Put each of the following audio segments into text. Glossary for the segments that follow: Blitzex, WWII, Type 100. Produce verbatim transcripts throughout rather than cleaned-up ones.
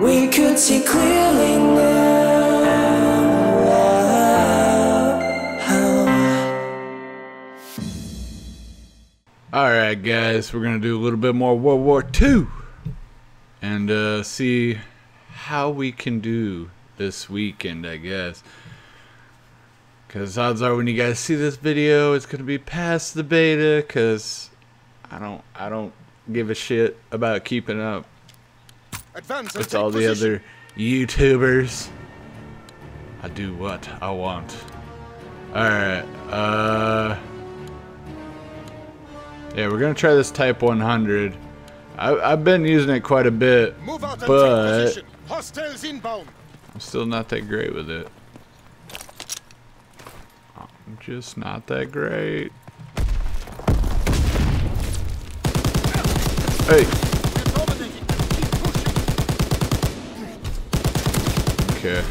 We could see clearly now. Alright guys, we're gonna do a little bit more World War Two and uh, see how we can do this weekend, I guess. Because odds are when you guys see this video, it's gonna be past the beta, because I don't I don't give a shit about keeping up Advance with all the position. Other YouTubers. I do what I want. Alright, uh yeah, we're gonna try this Type one hundred. I, I've been using it quite a bit. Move out, but hostiles inbound. I'm still not that great with it. I'm just not that great. Hey. Okay.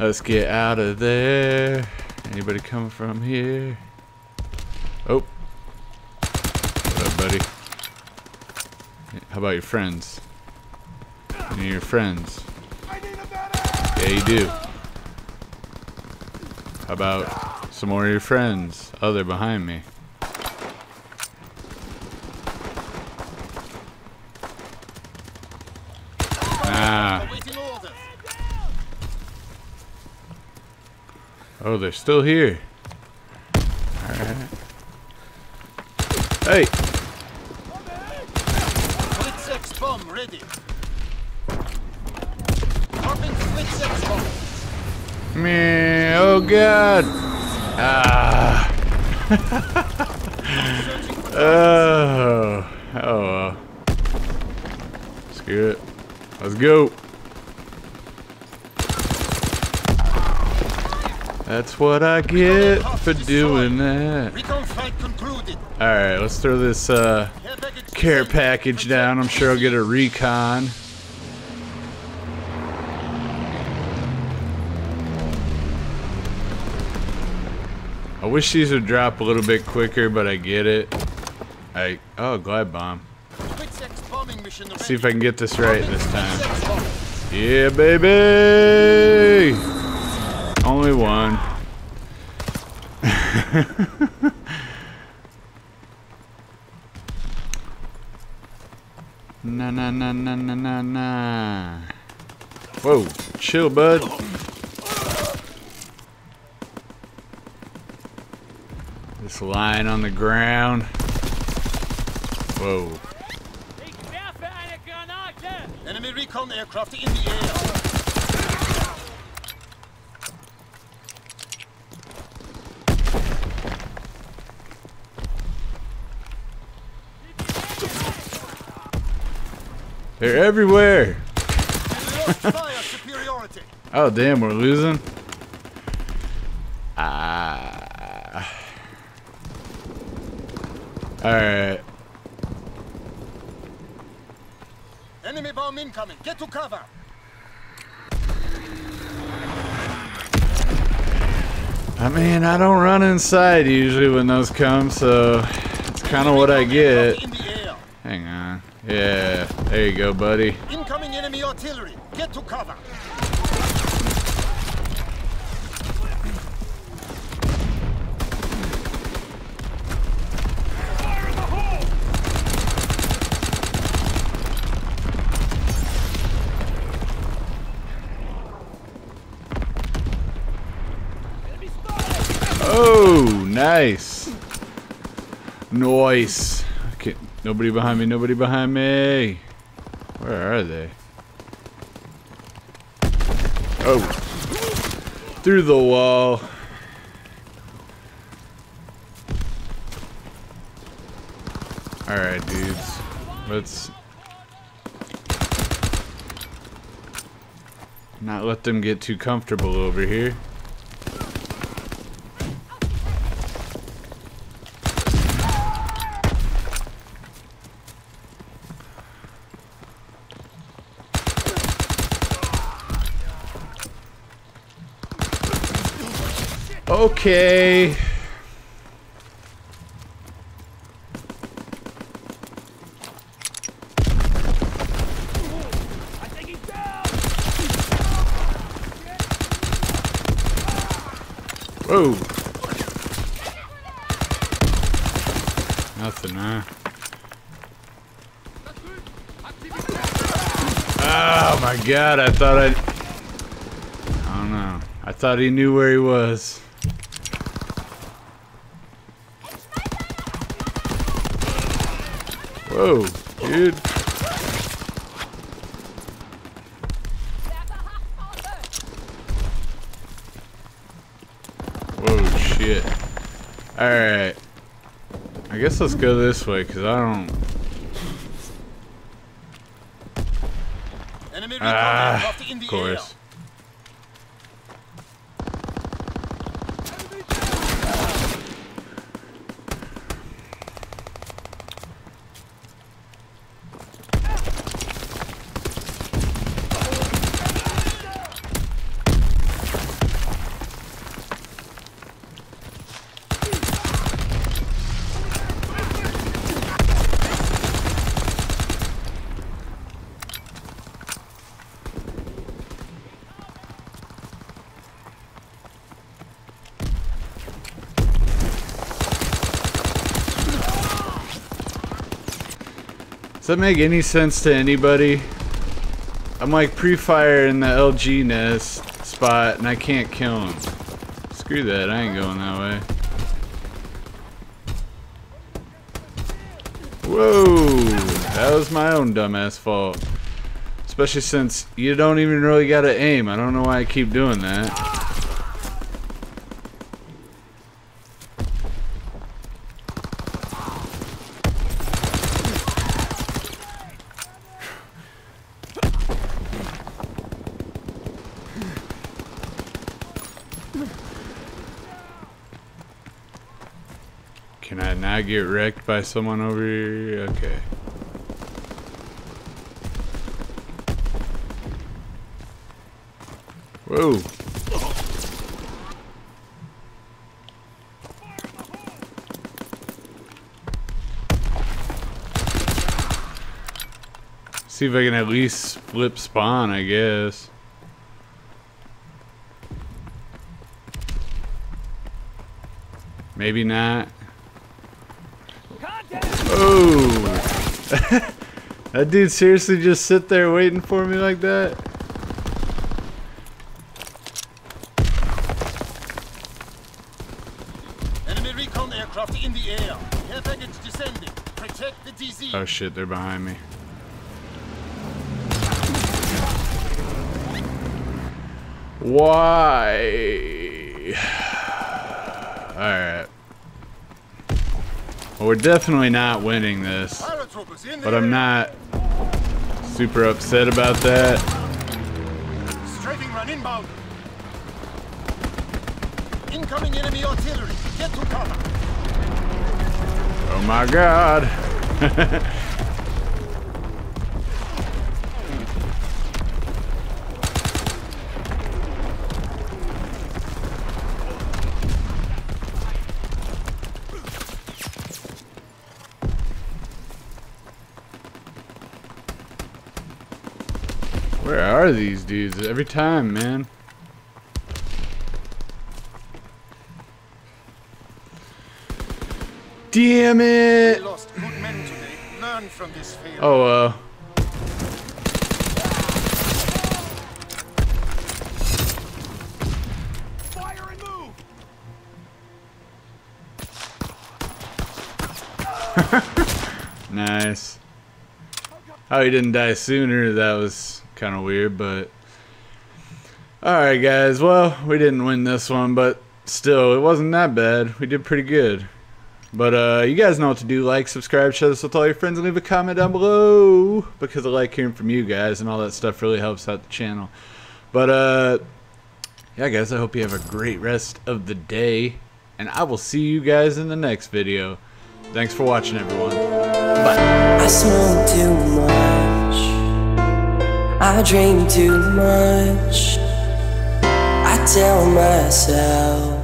Let's get out of there. Anybody coming from here? Oh. What up, buddy? How about your friends? You need your friends. Yeah, you do. How about some more of your friends? Oh, they're behind me. Oh, they're still here. Alright. Hey! Blitzex bomb ready. Blitzex bomb. Me, oh god! Ah. oh, oh well. Screw it. Let's go. That's what I get for doing that. Alright, let's throw this uh, care package down. I'm sure I'll get a recon. I wish these would drop a little bit quicker, but I get it. I, oh, glide bomb. Let's see if I can get this right this time. Yeah, baby! Only one. na na na na na na na. Whoa, chill, bud. Just lying on the ground. Whoa. Enemy recon aircraft in the air. They're everywhere. Oh damn, we're losing. Ah. All right. Enemy bomb incoming. Get to cover. I mean, I don't run inside usually when those come, so it's kind of what I get. Hang on. Yeah, there you go, buddy. Incoming enemy artillery. Get to cover. Fire in the hole. Oh, nice. Nice. Nobody behind me, nobody behind me. Where are they? Oh. Through the wall. Alright, dudes. Let's not let them get too comfortable over here. Okay. I think he's dead. Whoa! Nothing there. Oh my god, I thought I'd... I don't know. I thought he knew where he was. Whoa, dude. Whoa, shit. Alright. I guess let's go this way, because I don't... Ah, of course. Does that make any sense to anybody? I'm like pre-fire in the L G nest spot and I can't kill him. Screw that, I ain't going that way. Whoa! That was my own dumbass fault. Especially since you don't even really gotta aim. I don't know why I keep doing that. Can I not get wrecked by someone over here? Okay. Whoa. See if I can at least flip spawn, I guess. Maybe not. Oh! That dude seriously just sit there waiting for me like that? Enemy recon aircraft in the air. Air package descending. Protect the D Z. Oh shit, they're behind me. Why? Alright. Well, we're definitely not winning this, but I'm not super upset about that. Strafing run inbound. Incoming enemy artillery. Get to cover. Oh my god. Where are these dudes every time, man? Damn it! We lost good men today. Learn from this failure. Oh, uh. Fire and move! Nice. How he didn't die sooner, that was kind of weird, but alright guys, well, we didn't win this one, but still, it wasn't that bad. We did pretty good, but uh, you guys know what to do. Like, subscribe, share this with all your friends, and leave a comment down below, because I like hearing from you guys and all that stuff really helps out the channel. But uh, yeah guys, I hope you have a great rest of the day, and I will see you guys in the next video. Thanks for watching everyone. Bye. I smell too much, I dream too much, I tell myself.